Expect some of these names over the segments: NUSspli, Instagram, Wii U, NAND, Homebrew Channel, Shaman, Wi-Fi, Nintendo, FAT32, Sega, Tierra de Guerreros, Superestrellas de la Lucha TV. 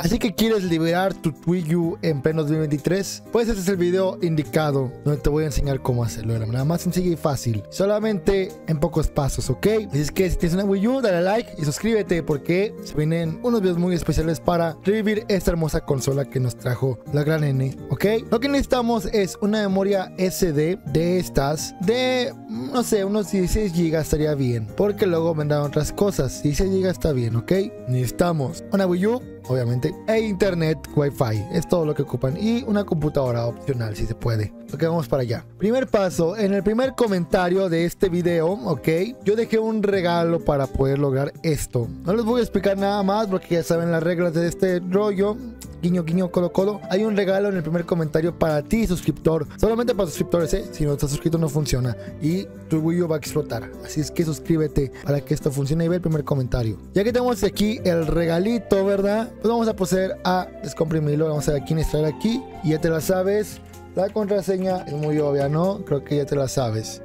Así que ¿quieres liberar tu Wii U en pleno 2023? Pues este es el video indicado, donde te voy a enseñar cómo hacerlo, de la manera más sencilla y fácil, solamente en pocos pasos, ¿ok? Así es que si tienes una Wii U, dale like y suscríbete, porque se vienen unos videos muy especiales para revivir esta hermosa consola que nos trajo la gran N, ¿ok? Lo que necesitamos es una memoria SD de estas, de, no sé, unos 16 GB estaría bien, porque luego vendrán otras cosas. 16 GB está bien, ¿ok? Necesitamos una Wii U, obviamente, e internet Wi-Fi, es todo lo que ocupan, y una computadora opcional si se puede. Ok, vamos para allá. Primer paso, en el primer comentario de este video, ok, yo dejé un regalo para poder lograr esto. No les voy a explicar nada más porque ya saben las reglas de este rollo. Guiño, guiño, colo, colo. Hay un regalo en el primer comentario para ti, suscriptor. Solamente para suscriptores, ¿eh? Si no estás suscrito no funciona y tu Wii U va a explotar. Así es que suscríbete para que esto funcione y ve el primer comentario. Ya que tenemos aquí el regalito, ¿verdad? Pues vamos a proceder a descomprimirlo. Vamos a ver quién está aquí. Y ya te la sabes. La contraseña es muy obvia, ¿no? Creo que ya te la sabes.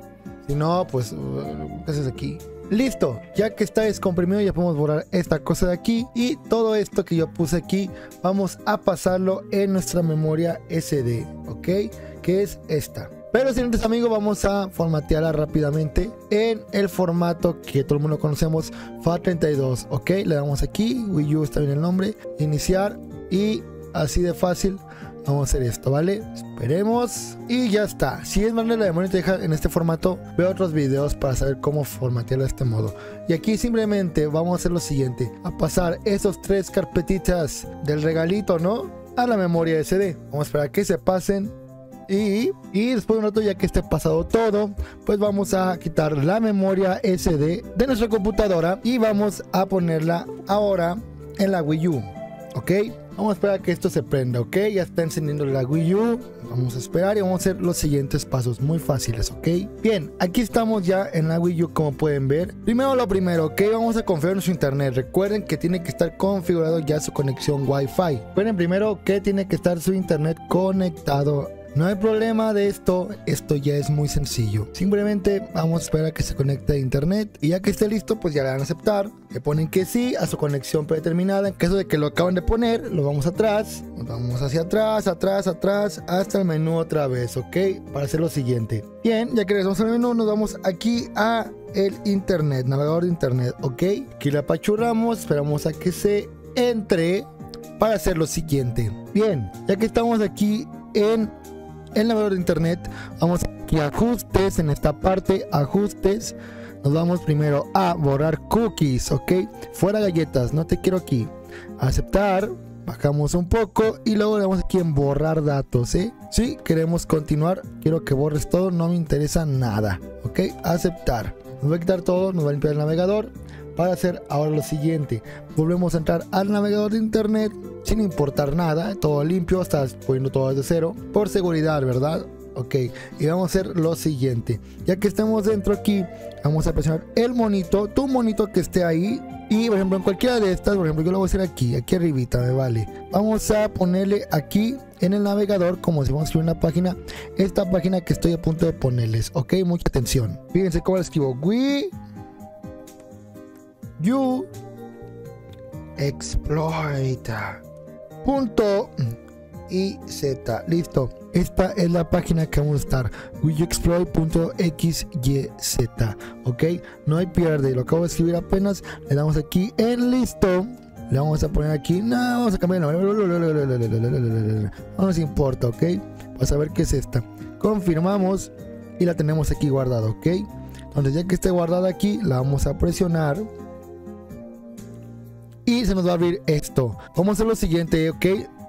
Si no, pues, ¿qué haces aquí? Listo, ya que está descomprimido ya podemos borrar esta cosa de aquí, y todo esto que yo puse aquí vamos a pasarlo en nuestra memoria SD, ok, que es esta. Pero señores amigos, vamos a formatearla rápidamente en el formato que todo el mundo conocemos, FAT32, ok, le damos aquí, Wii U está bien el nombre, iniciar, y así de fácil. Vamos a hacer esto, ¿vale? Esperemos. Y ya está. Si es manera de memoria te deja en este formato, veo otros videos para saber cómo formatearlo de este modo. Y aquí simplemente vamos a hacer lo siguiente. A pasar esos tres carpetitas del regalito, ¿no? A la memoria SD. Vamos a esperar a que se pasen. Y después de un rato, ya que esté pasado todo, pues vamos a quitar la memoria SD de nuestra computadora. Y vamos a ponerla ahora en la Wii U. ¿Ok? Vamos a esperar a que esto se prenda, ¿ok? Ya está encendiendo la Wii U. Vamos a esperar y vamos a hacer los siguientes pasos muy fáciles, ¿ok? Bien, aquí estamos ya en la Wii U, como pueden ver. Primero lo primero, ¿ok? Vamos a configurar nuestro internet. Recuerden que tiene que estar configurado ya su conexión Wi-Fi. Recuerden primero que tiene que estar su internet conectado. No hay problema de esto, esto ya es muy sencillo. Simplemente vamos a esperar a que se conecte a internet y ya que esté listo, pues ya le van a aceptar. Le ponen que sí a su conexión predeterminada. En caso de que lo acaban de poner, lo vamos atrás. Nos vamos hacia atrás, atrás, atrás, hasta el menú otra vez, ¿ok? Para hacer lo siguiente. Bien, ya que regresamos al menú, nos vamos aquí a el internet, navegador de internet, ¿ok? Aquí la apachurramos, esperamos a que se entre para hacer lo siguiente. Bien, ya que estamos aquí en el navegador de internet, vamos aquí a ajustes, en esta parte ajustes, nos vamos primero a borrar cookies, ok, fuera galletas, no te quiero aquí, aceptar, bajamos un poco y luego le damos aquí en borrar datos, si queremos continuar, quiero que borres todo, no me interesa nada, ok, aceptar, nos va a quitar todo, nos va a limpiar el navegador. Para hacer ahora lo siguiente, volvemos a entrar al navegador de internet sin importar nada, todo limpio, estás poniendo todo desde cero, por seguridad, ¿verdad? Ok, y vamos a hacer lo siguiente, ya que estamos dentro aquí, vamos a presionar el monito, tu monito que esté ahí, y por ejemplo en cualquiera de estas, por ejemplo yo lo voy a hacer aquí, aquí arribita, me vale, vamos a ponerle aquí en el navegador, como si vamos a escribir una página, esta página que estoy a punto de ponerles, ok, mucha atención, fíjense cómo la escribo, Wii U exploit .iz, listo, esta es la página que vamos a estar, uyexploit.xyz, ok, no hay pierde, lo acabo de escribir apenas, le damos aquí en listo, le vamos a poner aquí, no, vamos a cambiar, no nos importa, ok, para saber qué es esta, confirmamos y la tenemos aquí guardada, ok, entonces ya que esté guardada aquí, la vamos a presionar y se nos va a abrir esto. Vamos a hacer lo siguiente, ok,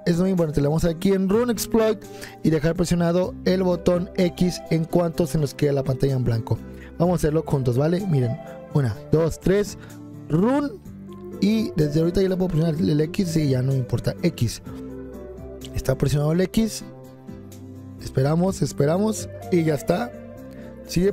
es muy importante, le vamos a dar aquí en Run Exploit y dejar presionado el botón X en cuanto se nos quede la pantalla en blanco. Vamos a hacerlo juntos, ¿vale? Miren, 1, 2, 3, Run, y desde ahorita ya le puedo presionar el X, y ya no me importa, X. Está presionado el X, esperamos, esperamos, y ya está. Sigue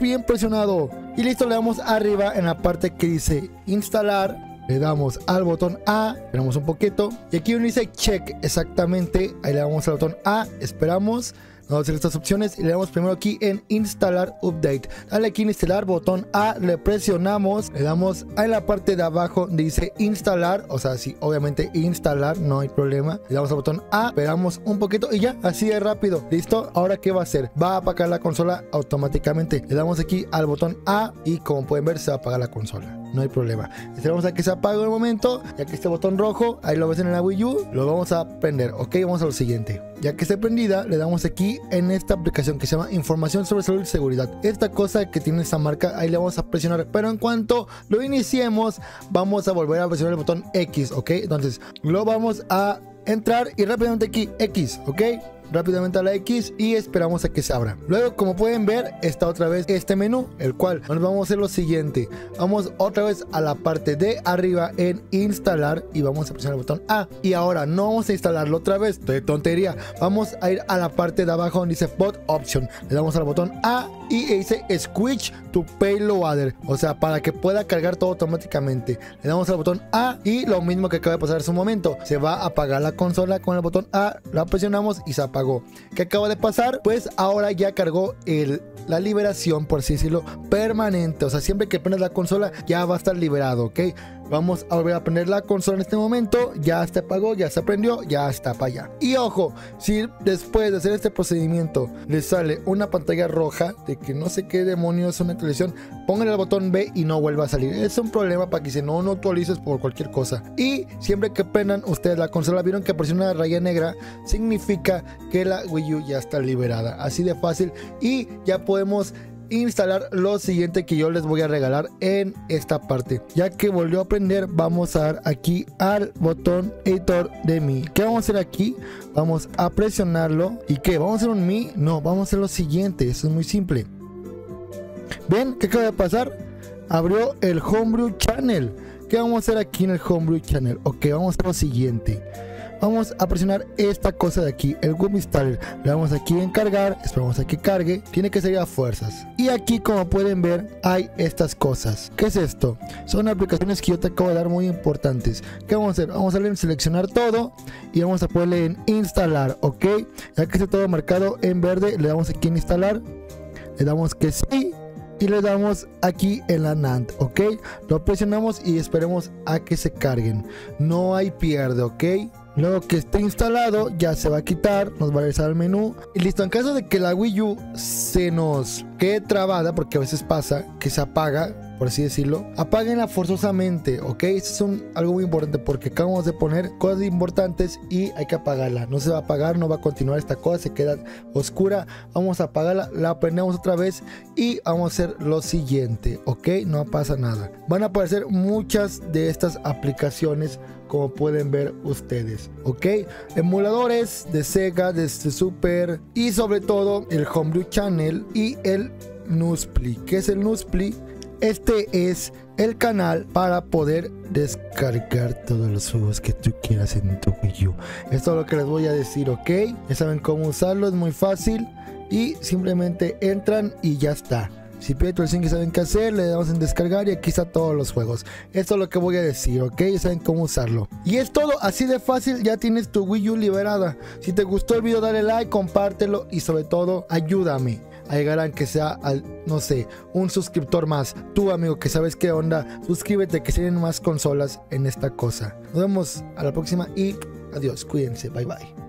bien presionado, y listo, le damos arriba en la parte que dice instalar. Le damos al botón A, esperamos un poquito. Y aquí uno dice check, exactamente. Ahí le damos al botón A, esperamos. Vamos a hacer estas opciones y le damos primero aquí en instalar update. Dale aquí en instalar, botón A, le presionamos, le damos en la parte de abajo, dice instalar, o sea, sí, obviamente instalar, no hay problema. Le damos al botón A, esperamos un poquito y ya, así de rápido. Listo, ahora ¿qué va a hacer? Va a apagar la consola automáticamente. Le damos aquí al botón A y como pueden ver se va a apagar la consola. No hay problema. Esperamos a que se apague el momento. Ya que este botón rojo, ahí lo ves en la Wii U, lo vamos a prender. Ok, vamos a lo siguiente. Ya que esté prendida, le damos aquí en esta aplicación que se llama Información sobre Salud y Seguridad. Esta cosa que tiene esta marca, ahí le vamos a presionar. Pero en cuanto lo iniciemos, vamos a volver a presionar el botón X, ok. Entonces, lo vamos a entrar y rápidamente aquí X, ok. Rápidamente a la X y esperamos a que se abra. Luego, como pueden ver, está otra vez este menú, el cual nos vamos a hacer lo siguiente. Vamos otra vez a la parte de arriba en instalar y vamos a presionar el botón A. Y ahora no vamos a instalarlo otra vez, de tontería. Vamos a ir a la parte de abajo donde dice Boot Option. Le damos al botón A y dice Switch to Payloader, o sea, para que pueda cargar todo automáticamente. Le damos al botón A y lo mismo que acaba de pasar en su momento. Se va a apagar la consola con el botón A, la presionamos y se apaga. ¿Qué acaba de pasar? Pues ahora ya cargó la liberación, por así decirlo, permanente. O sea, siempre que prendas la consola ya va a estar liberado, ¿ok? Vamos a volver a prender la consola en este momento. Ya se apagó, ya se prendió, ya está para allá. Y ojo, si después de hacer este procedimiento les sale una pantalla roja de que no sé qué demonios es una actualización, pónganle el botón B y no vuelva a salir. Es un problema para que si no actualices por cualquier cosa. Y siempre que prendan ustedes la consola, vieron que apareció una raya negra, significa que la Wii U ya está liberada. Así de fácil. Y ya podemos instalar lo siguiente que yo les voy a regalar en esta parte. Ya que volvió a prender, vamos a dar aquí al botón editor de Mi. ¿Qué vamos a hacer aquí? Vamos a presionarlo. ¿Y qué? ¿Vamos a hacer un Mi? No, vamos a hacer lo siguiente. Eso es muy simple. ¿Ven qué acaba de pasar? Abrió el Homebrew Channel. ¿Qué vamos a hacer aquí en el Homebrew Channel? Ok, vamos a hacer lo siguiente. Vamos a presionar esta cosa de aquí, el Web Installer. Le damos aquí en cargar, esperamos a que cargue. Tiene que salir a fuerzas. Y aquí, como pueden ver, hay estas cosas. ¿Qué es esto? Son aplicaciones que yo te acabo de dar muy importantes. ¿Qué vamos a hacer? Vamos a darle en seleccionar todo y vamos a ponerle en instalar, ¿ok? Ya que está todo marcado en verde, le damos aquí en instalar. Le damos que sí. Y le damos aquí en la NAND, ¿ok? Lo presionamos y esperemos a que se carguen. No hay pierde, ¿ok? Luego que esté instalado, ya se va a quitar, nos va a regresar al menú. Y listo, en caso de que la Wii U se nos quede trabada, porque a veces pasa que se apaga, por así decirlo, apáguenla forzosamente, ¿ok? Esto es algo muy importante porque acabamos de poner cosas importantes y hay que apagarla. No se va a apagar, no va a continuar esta cosa, se queda oscura. Vamos a apagarla, la prendemos otra vez y vamos a hacer lo siguiente, ¿ok? No pasa nada. Van a aparecer muchas de estas aplicaciones, como pueden ver ustedes, ok, emuladores de Sega, de Super y sobre todo el Homebrew Channel y el NUSspli. ¿Qué es el NUSspli? Este es el canal para poder descargar todos los juegos que tú quieras en tu Wii U. Esto es lo que les voy a decir, ok, ya saben cómo usarlo, es muy fácil y simplemente entran y ya está. Si pierden el sync, saben qué hacer, le damos en descargar y aquí está todos los juegos. Esto es lo que voy a decir, ok, ya saben cómo usarlo. Y es todo, así de fácil, ya tienes tu Wii U liberada. Si te gustó el video, dale like, compártelo y sobre todo, ayúdame a llegar a que sea, no sé, un suscriptor más. Tú, amigo, que sabes qué onda, suscríbete que tienen más consolas en esta cosa. Nos vemos a la próxima y adiós, cuídense, bye bye.